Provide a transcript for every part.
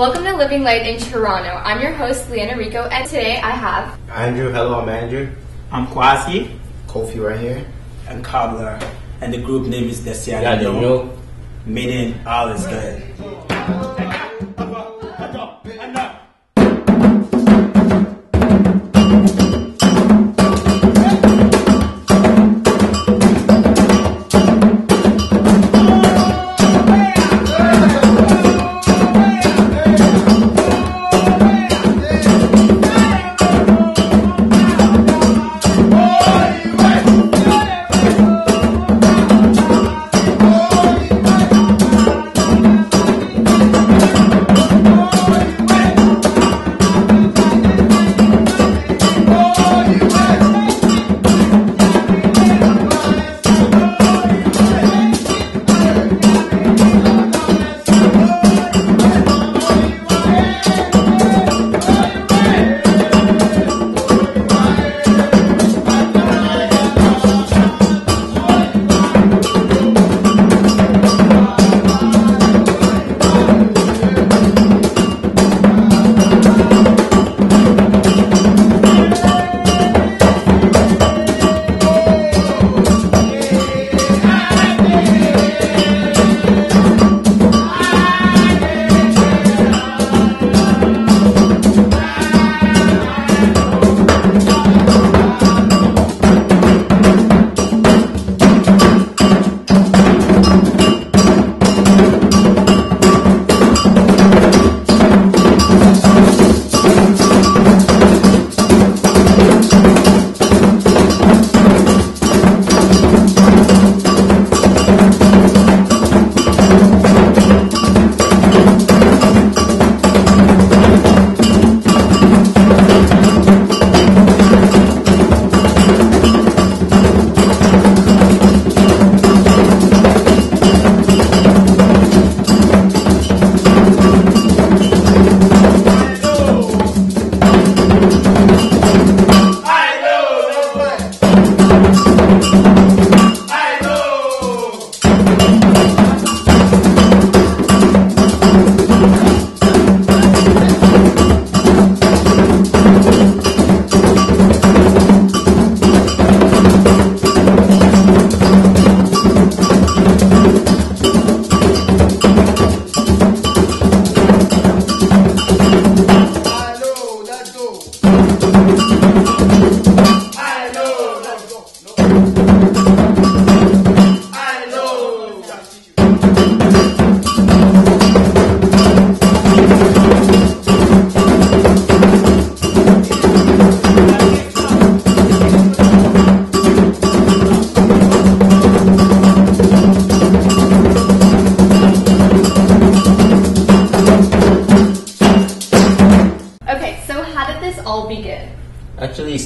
Welcome to Living Light in Toronto. I'm your host, Leanna Rico, and today I have... Andrew. Hello, I'm Andrew. I'm Kwasi. Kofi right here. And Kabla. And the group name is Desiade Nyo. Meaning, all is good.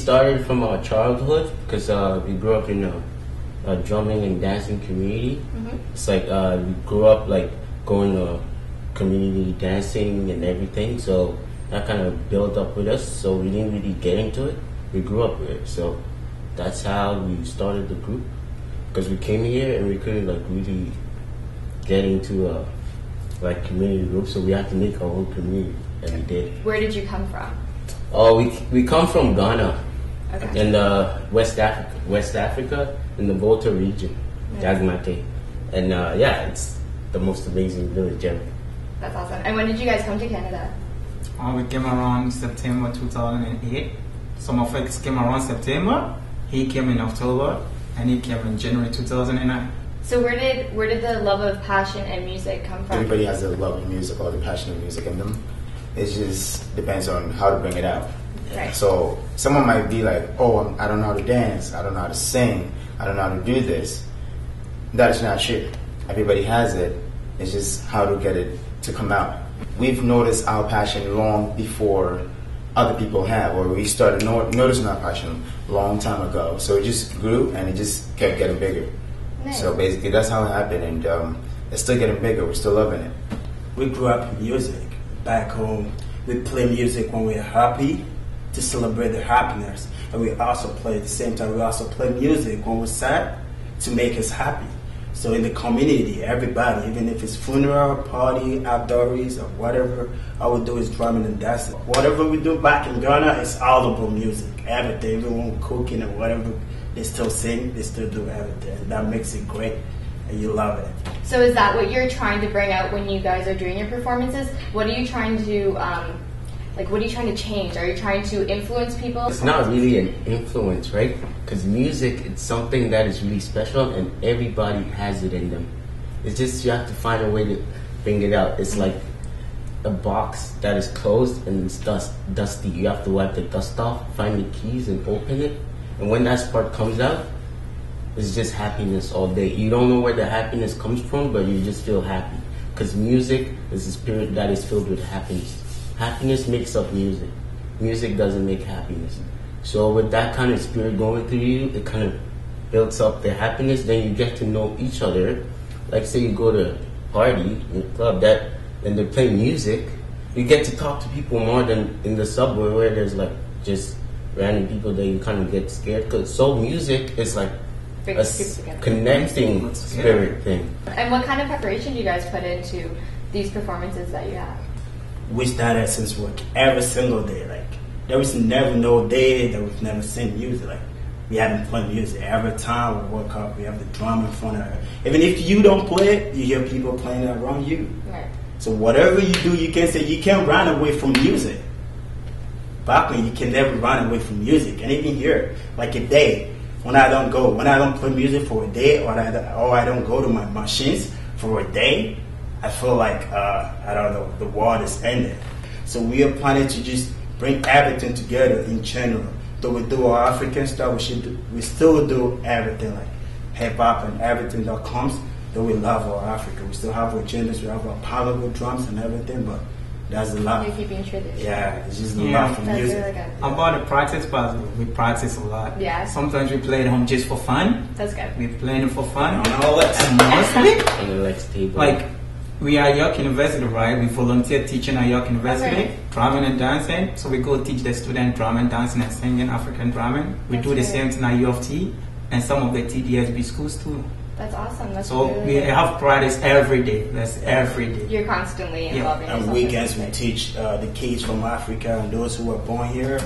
Started from our childhood because we grew up in a drumming and dancing community. Mm-hmm. It's like we grew up like going to community dancing and everything, so that kind of built up with us, so we didn't really get into it. We grew up with it, so that's how we started the group, because we came here and we couldn't like really get into a like community group, so we had to make our own community, and we did. Where did you come from? Oh, we come from Ghana. Okay. In West Africa, in the Volta region, yeah. Dagmati. And yeah, it's the most amazing village ever. That's awesome. And when did you guys come to Canada? We came around September 2008. Some of us came around September, he came in October, and he came in January 2009. So where did the love of passion and music come from? Everybody has a love of music or the passion of music in them. It just depends on how to bring it out. Right. So someone might be like, oh, I don't know how to dance, I don't know how to sing, I don't know how to do this. That is not shit. Everybody has it. It's just how to get it to come out. We've noticed our passion long before other people have, or we started noticing our passion a long time ago. So it just grew and it just kept getting bigger. Nice. So basically that's how it happened, and it's still getting bigger. We're still loving it. We grew up in music. Back home, we play music when we're happy to celebrate the happiness, and we also play at the same time. We also play music when we're sad to make us happy. So in the community, everybody, even if it's funeral, party, outdoors, or whatever, all we do is drumming and dancing. Whatever we do back in Ghana is audible music. Everything, everyone cooking or whatever, they still sing, they still do everything. And that makes it great, and you love it. So is that what you're trying to bring out when you guys are doing your performances? What are you trying to, what are you trying to change? Are you trying to influence people? It's not really an influence, right? Because music, it's something that is really special and everybody has it in them. It's just you have to find a way to bring it out. It's like a box that is closed and it's dusty. You have to wipe the dust off, find the keys and open it. And when that spark comes out, it's just happiness all day. You don't know where the happiness comes from, but you just feel happy. Because music is a spirit that is filled with happiness. Happiness makes up music. Music doesn't make happiness. So with that kind of spirit going through you, it kind of builds up the happiness. Then you get to know each other. Like say you go to a party, a club, that, and they play music. You get to talk to people more than in the subway where there's like just random people that you kind of get scared. Cause so music is like a connecting spirit thing. And what kind of preparation do you guys put into these performances that you have? We started since work every single day. Like there was never no day that we've never seen music. Like we haven't played music. Every time we wake up, we have the drum in front of us. Even if you don't play it, you hear people playing it around you. Right. So whatever you do, you can't run away from music. Back when you can never run away from music, and even here, like a day when I don't play music for a day, or I don't go to my machines for a day. I feel like, I don't know, the world is ending. So we are planning to just bring everything together in general. Though we do our African stuff, we still do everything, like hip-hop and everything that comes, though we love our Africa. We still have our genders, we have our powerful drums and everything, but that's the love. You're keeping tradition. Yeah, it's just the love for music. Really good. About the practice part, we practice a lot. Yeah. Sometimes we play at home just for fun. That's good. We're playing for fun. And all that. And mostly, like, we are at York University, right? We volunteer teaching at York University, drumming and dancing. So we go teach the students drumming, dancing, and singing, African drumming. We do the same thing at U of T and some of the TDSB schools too. That's awesome. That's so really we have practice every day. That's every day. You're constantly involving yourself. And weekends we teach the kids from Africa and those who were born here.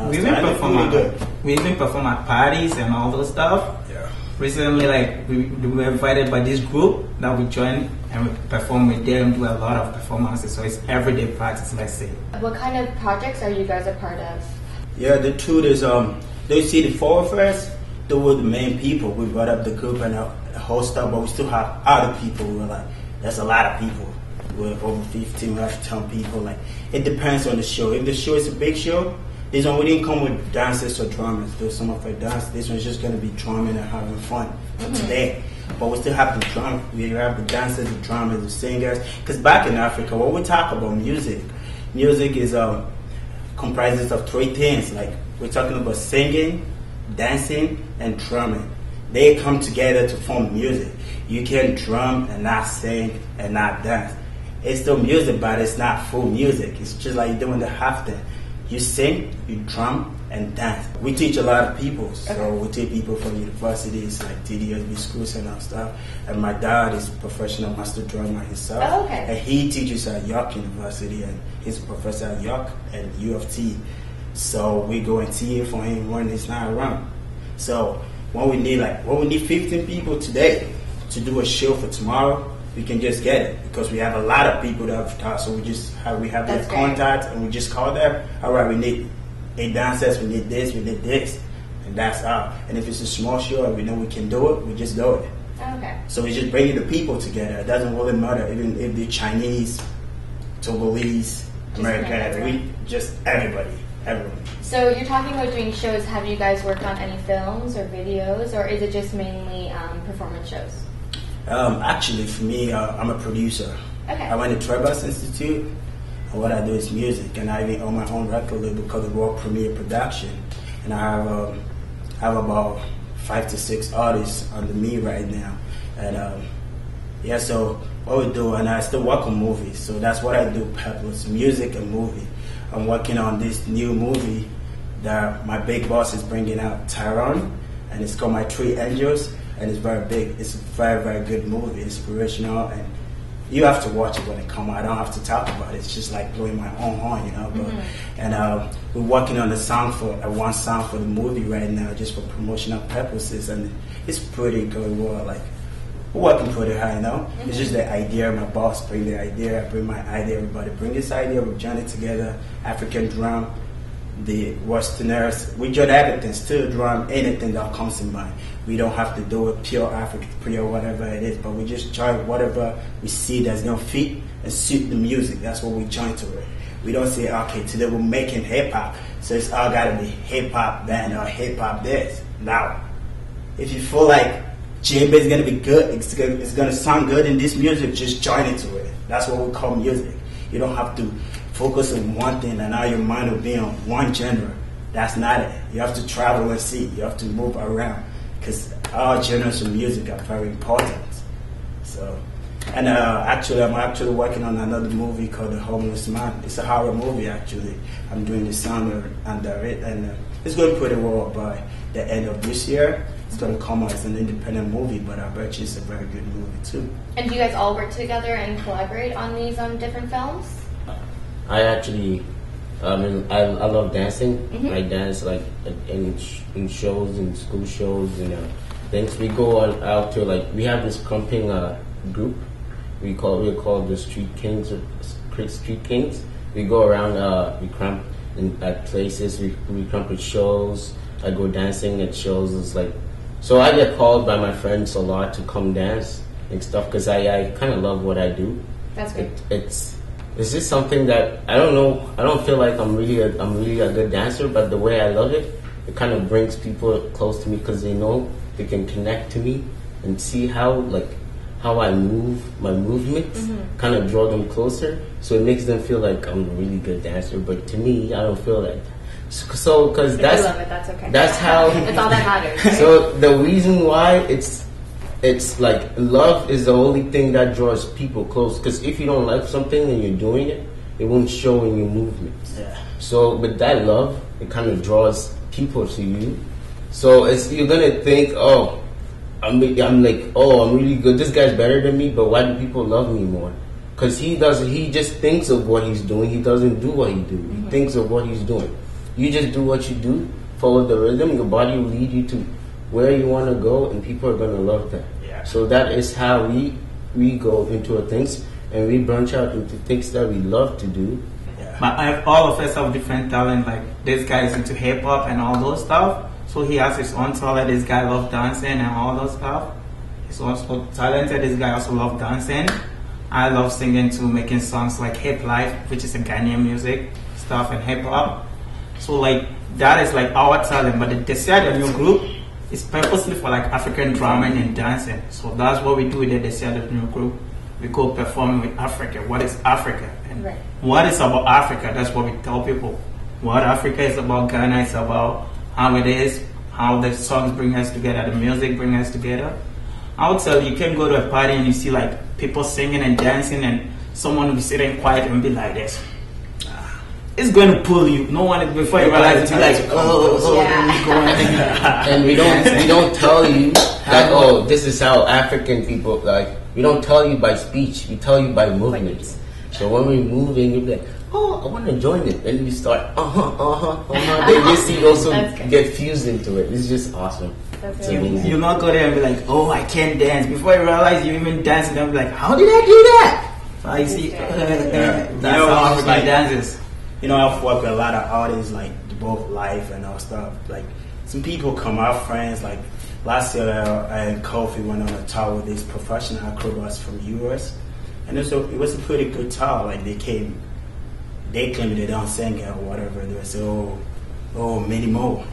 We even perform at parties and all those stuff. Yeah. Recently, like, we were invited by this group that we joined and we perform with them and do a lot of performances. So it's everyday practice, let's say. What kind of projects are you guys a part of? Yeah, the truth is, they see the four of us, they were the main people. We brought up the group and the whole stuff, but we still have other people. We were like, that's a lot of people. We have over 15, we have 10 people. Like, it depends on the show. If the show is a big show, this one we didn't come with dancers or drummers, though some of our dance. This one's just gonna be drumming and having fun today. But we still have the drum. We have the dancers, the drummers, the singers. Because back in Africa, when we talk about music, music is comprises of three things. Like we're talking about singing, dancing, and drumming. They come together to form music. You can drum and not sing and not dance. It's still music, but it's not full music. It's just like doing the half thing. You sing, you drum, and dance. We teach a lot of people. So we teach people from universities, like TDSB schools and all stuff. And my dad is a professional master drummer himself. Oh, okay. And he teaches at York University, and he's a professor at York and U of T. So we go and TA for him when he's not around. So when we need 15 people today to do a show for tomorrow, we can just get it because we have a lot of people that have taught. So we have their contacts and we just call them. All right, we need 8 dancers. We need this, and that's all. And if it's a small show and we know we can do it, we just do it. Okay. So we just bringing the people together. It doesn't really matter even if they're Chinese, Togolese, American. Everyone. So you're talking about doing shows. Have you guys worked on any films or videos, or is it just mainly performance shows? Actually, for me, I'm a producer. Okay. I went to Trebas Institute, and what I do is music, and I own my own record label called the World Premier Production, and I have about 5 to 6 artists under me right now, and so what we do, and I still work on movies, so that's what I do, Peplos, music and movie. I'm working on this new movie that my big boss is bringing out, Tyrone, and it's called My Three Angels. and it's very big. It's a very, very good movie, inspirational, and you have to watch it when it comes out. I don't have to talk about it. It's just like blowing my own horn, you know. But, and we're working on the song for one song for the movie right now, just for promotional purposes, and it's pretty good. Well, like we're working pretty hard, you know. It's just the idea. My boss bring the idea. I bring my idea. Everybody bring this idea. We join it together. African drum. The Westerners, we join everything, still drum anything that comes in mind. We don't have to do it pure African, pure whatever it is, but we just join whatever we see that's gonna fit and suit the music. That's what we join to it. We don't say, okay, today we're making hip hop, so it's all gotta be hip hop band or hip hop this. Now, if you feel like djembe is gonna be good, it's gonna sound good in this music, just join it to it. That's what we call music. You don't have to focus on one thing and now your mind will be on one genre. That's not it. You have to travel and see. You have to move around because all genres of music are very important. So, and actually, I'm actually working on another movie called The Homeless Man. It's a horror movie, actually. I'm doing the sound under it, and it's going pretty well by the end of this year. It's going to come out as an independent movie, but I bet you it's a very good movie, too. And do you guys all work together and collaborate on these different films? I actually, I love dancing. I dance like in shows, in school shows, and things. We go out to like we have this clumping group. We're called the Street Kings. We go around. We cramp in at places. We cramp at shows. I go dancing at shows. It's like so I get called by my friends a lot to come dance and stuff because I kind of love what I do. That's good. It's just something that I don't know. I don't feel like I'm really a good dancer, but the way I love it, it kind of brings people close to me because they know they can connect to me and see how I move, my movements kind of draw them closer. So it makes them feel like I'm a really good dancer, but to me, I don't feel that. So because that's love it, that's okay. That's how it's all that matters. Right? So the reason why it's like love is the only thing that draws people close. Because if you don't like something and you're doing it, it won't show in your movements. Yeah. So with that love, it kind of draws people to you. So you're gonna think, oh, I'm like, oh, I'm really good. This guy's better than me. But why do people love me more? Because he just thinks of what he's doing. He doesn't do what he do. He thinks of what he's doing. You just do what you do. Follow the rhythm. Your body will lead you to where you want to go, and people are going to love that. Yeah. So that is how we go into things, and we branch out into things that we love to do. Yeah. But all of us have different talent. Like this guy is into hip hop and all those stuff, so he has his own talent. This guy loves dancing and all those stuff. He's also talented. This guy also loves dancing. I love singing too, making songs like Hip Life, which is a Ghanaian music stuff and hip hop. So like that is like our talent. But the Desiade Nyo group, it's purposely for like African drama and dancing. So that's what we do with the Desiade Nyo group. We go performing with Africa. What is Africa? And what is about Africa? That's what we tell people. What Africa is about, Ghana is about how it is, how the songs bring us together, the music bring us together. I would tell you, you can go to a party and you see like people singing and dancing and someone will be sitting quiet and be like this. It's going to pull you. No one before you realize it, like, and we don't tell you that this is how African people like. We don't tell you by speech. We tell you by movements. So when we're moving, you're like, oh, I want to join it, and we start. Then you see also get fused into it. It's just awesome. You're not going to be like, oh, I can't dance. Before you realize you even dance, and I'm like, how did I do that? So you see, that's how African dances. You know, I've worked with a lot of artists, like both live and all stuff. Like some people come out, friends. Like last year, I and Kofi went on a tour with these professional acrobats from US, and it was a pretty good tour. Like they claimed they don't sing or whatever. They say, oh, Mimo.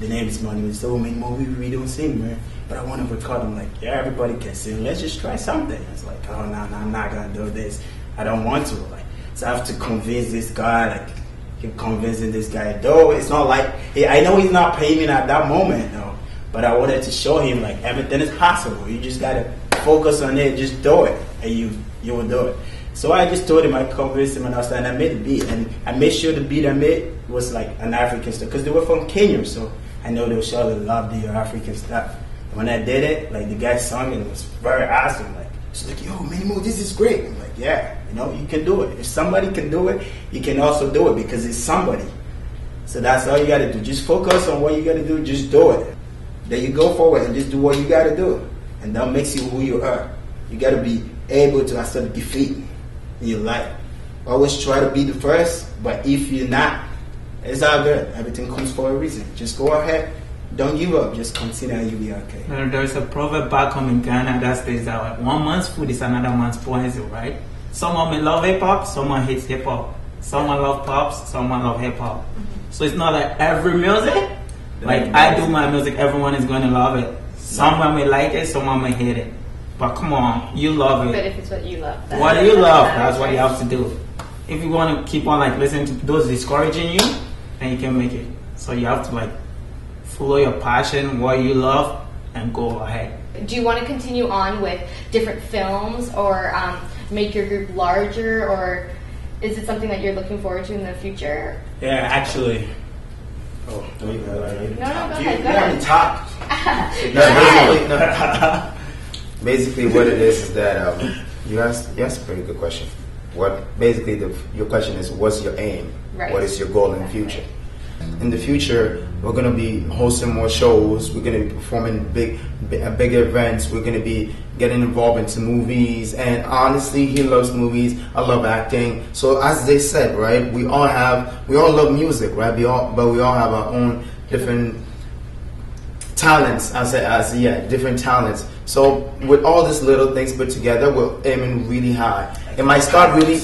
The name is Mimo. So Mimo, we don't sing, man. But I want to record. I'm like, yeah, everybody can sing. Let's just try something. It's like, oh no, I'm not gonna do this. I don't want to. Like. So I have to convince this guy, like keep convincing this guy. Though it's not like I know he's not paying me at that moment, no. But I wanted to show him like everything is possible. You just gotta focus on it, just do it, and you will do it. So I just told him, I convinced him, and I was like, and I made the beat, and I made sure the beat I made was like an African stuff because they were from Kenya, so I know they'll surely love the African stuff. When I did it, like, the guy saw me and was very awesome. Like, he's like, yo, Mimo, this is great. I'm like, yeah, you know, you can do it. If somebody can do it, you can also do it because it's somebody. So that's all you got to do. Just focus on what you got to do. Just do it. Then you go forward and just do what you got to do. And that makes you who you are. You got to be able to accept defeat in your life. Always try to be the first, but if you're not, it's all good. Everything comes for a reason. Just go ahead. Don't give up. Just continue and you'll be okay. There's a proverb back home in Ghana that says that one man's food is another man's poison, right? Someone may love hip-hop, someone hates hip-hop. Someone loves pops, someone loves hip-hop. So it's not like every music. Like, I do my music, everyone is going to love it. Someone may like it, someone may hate it. But come on, you love it. But if it's what you love. What you love, that's what you have to do. If you want to keep on, like, listening to those discouraging you, then you can make it. So you have to, like, follow your passion, what you love, and go ahead. Do you want to continue on with different films or make your group larger, or is it something that you're looking forward to in the future? Yeah, actually. Oh, no, you go ahead. Basically, what it is that you asked a pretty good question. What basically your question is, what's your aim? Right. What is your goal in the future? In the future, we're going to be hosting more shows. We're going to be performing big events. We're going to be getting involved into movies. And honestly, he loves movies. I love acting. So as they said, right, we all love music, right? But we all have our own different talents. Different talents. So with all these little things put together, we're aiming really high. It might start really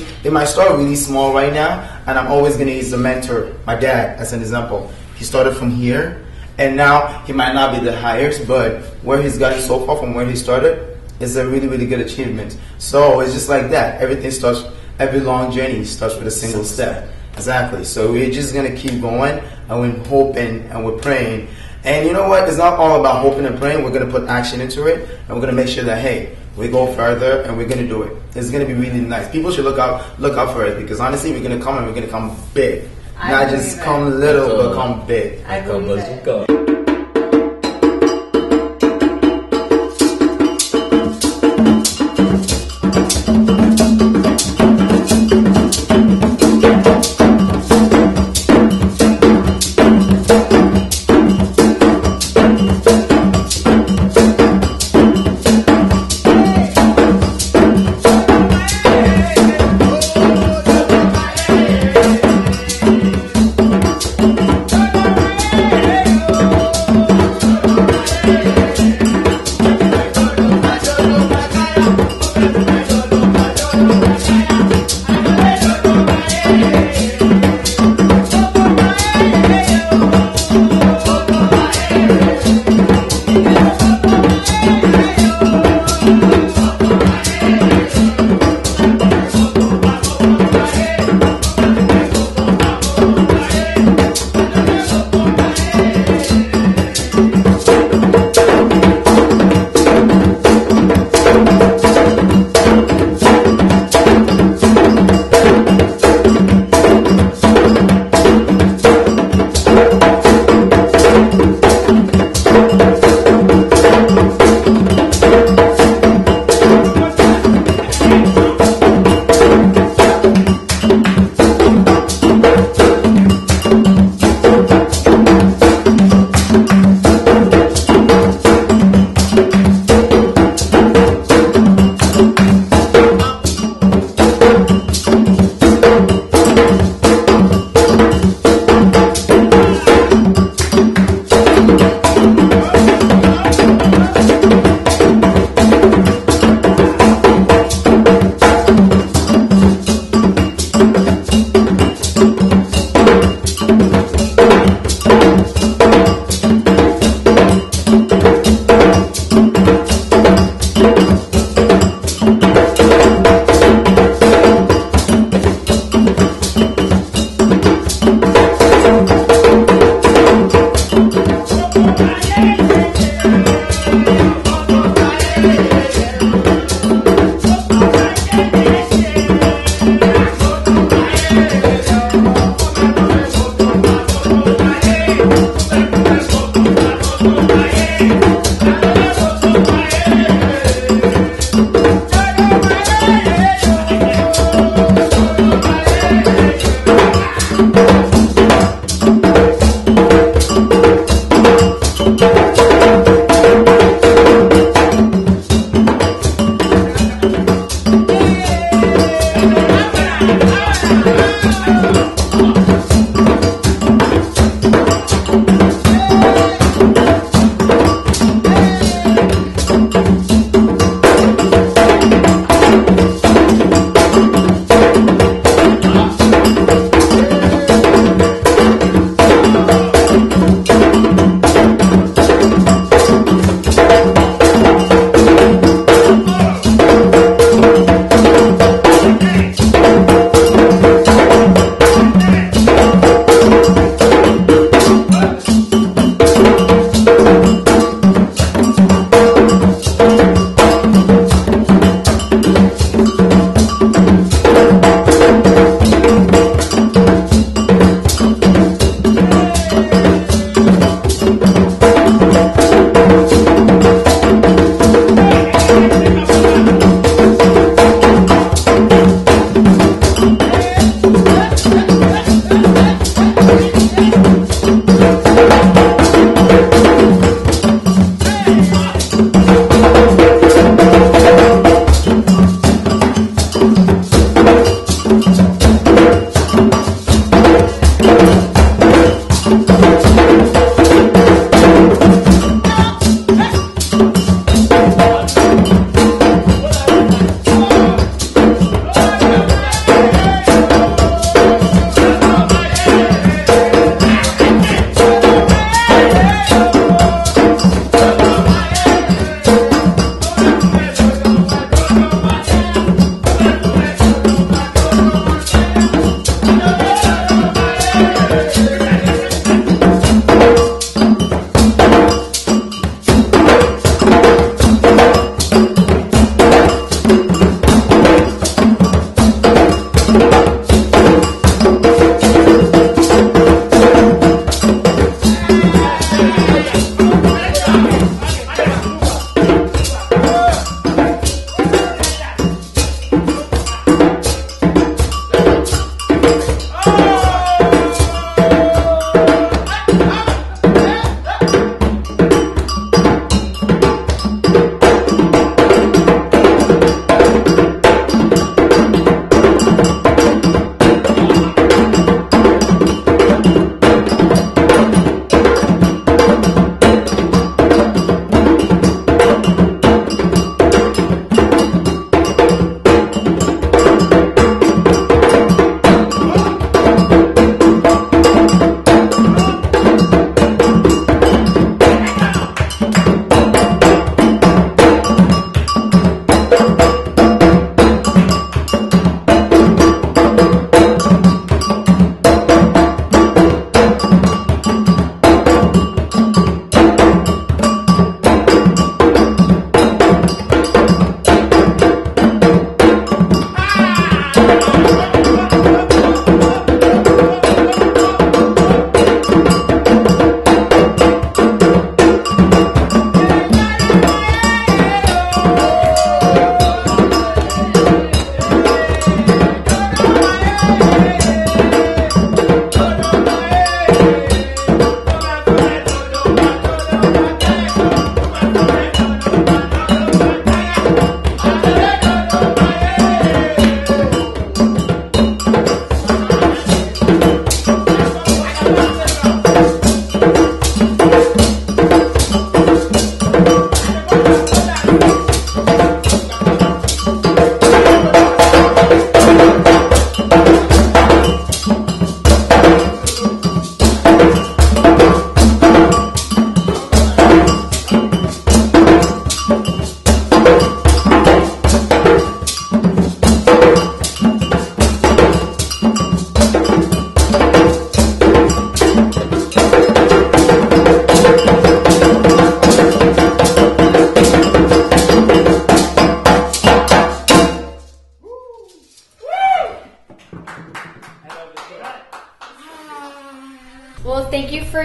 small right now, and I'm always going to use the mentor, my dad, as an example. He started from here, and now he might not be the highest, but where he's gotten so far from where he started is a really, really good achievement. So it's just like that. Every long journey starts with a single step. Exactly. So we're just going to keep going, and we're hoping, and we're praying. And you know what? It's not all about hoping and praying. We're going to put action into it, and we're going to make sure that, hey, we go further, and we're going to do it. It's going to be really nice. People should look out for it, because honestly, we're going to come, and we're going to come big. Not just come little, but come big. I believe it.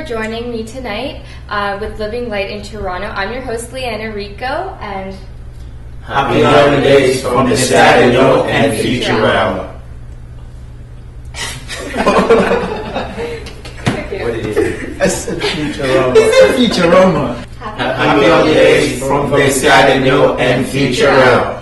joining me tonight with Living Light in Toronto. I'm your host, Leanna Rico, and happy holidays from Desiade Nyo and Futurama. What it is? I said Futurama. Futurama. Happy holidays from Desiade Nyo and Futurama.